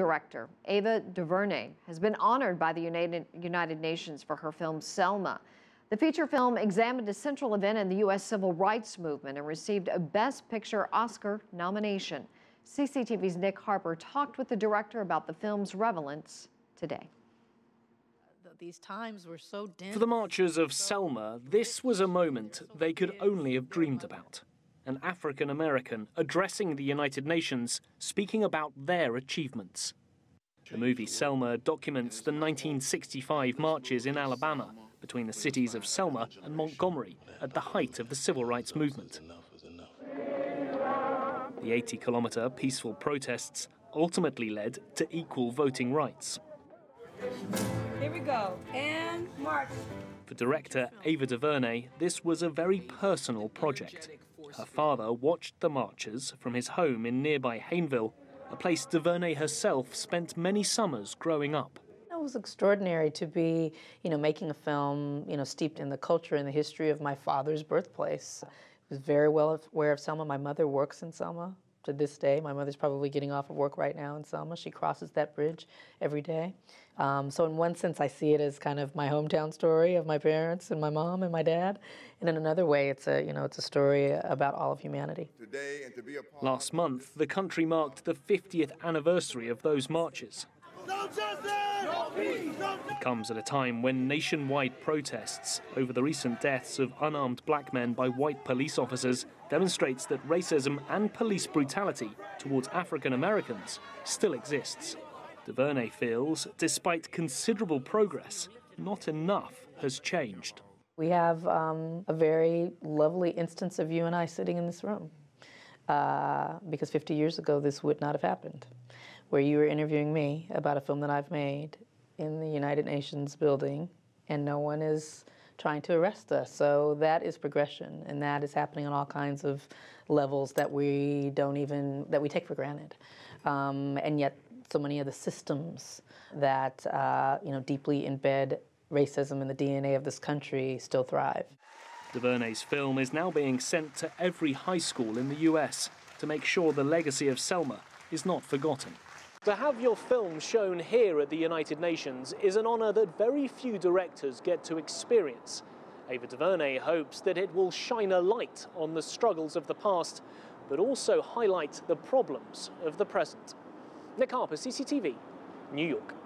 Director Ava DuVernay has been honored by the United Nations for her film Selma. The feature film examined a central event in the U.S. civil rights movement and received a Best Picture Oscar nomination. CCTV's Nick Harper talked with the director about the film's relevance today. These times were so dense. For the marchers of Selma, this was a moment they could only have dreamed about. An African American addressing the United Nations, speaking about their achievements. The movie Selma documents the 1965 marches in Alabama between the cities of Selma and Montgomery at the height of the civil rights movement. The 80-kilometer peaceful protests ultimately led to equal voting rights. Here we go, and march. For director Ava DuVernay, this was a very personal project. Her father watched the marches from his home in nearby Hayneville, a place DuVernay herself spent many summers growing up. It was extraordinary to be, making a film, steeped in the culture and the history of my father's birthplace. I was very well aware of Selma. My mother works in Selma to this day. My mother's probably getting off of work right now in Selma. She crosses that bridge every day. So in one sense, I see it as kind of my hometown story of my parents and my mom and my dad. And in another way, it's a, it's a story about all of humanity. Last month, the country marked the 50th anniversary of those marches. No justice! No peace! No justice! It comes at a time when nationwide protests over the recent deaths of unarmed black men by white police officers demonstrates that racism and police brutality towards African Americans still exists. DuVernay feels, despite considerable progress, not enough has changed. We have a very lovely instance of you and I sitting in this room, because 50 years ago this would not have happened, where you were interviewing me about a film that I've made in the United Nations building, and no one is trying to arrest us. So that is progression, and that is happening on all kinds of levels that we don't even, that we take for granted. And yet so many of the systems that deeply embed racism in the DNA of this country still thrive. DuVernay's film is now being sent to every high school in the U.S. to make sure the legacy of Selma is not forgotten. To have your film shown here at the United Nations is an honor that very few directors get to experience. Ava DuVernay hopes that it will shine a light on the struggles of the past, but also highlight the problems of the present. Nick Harper, CCTV, New York.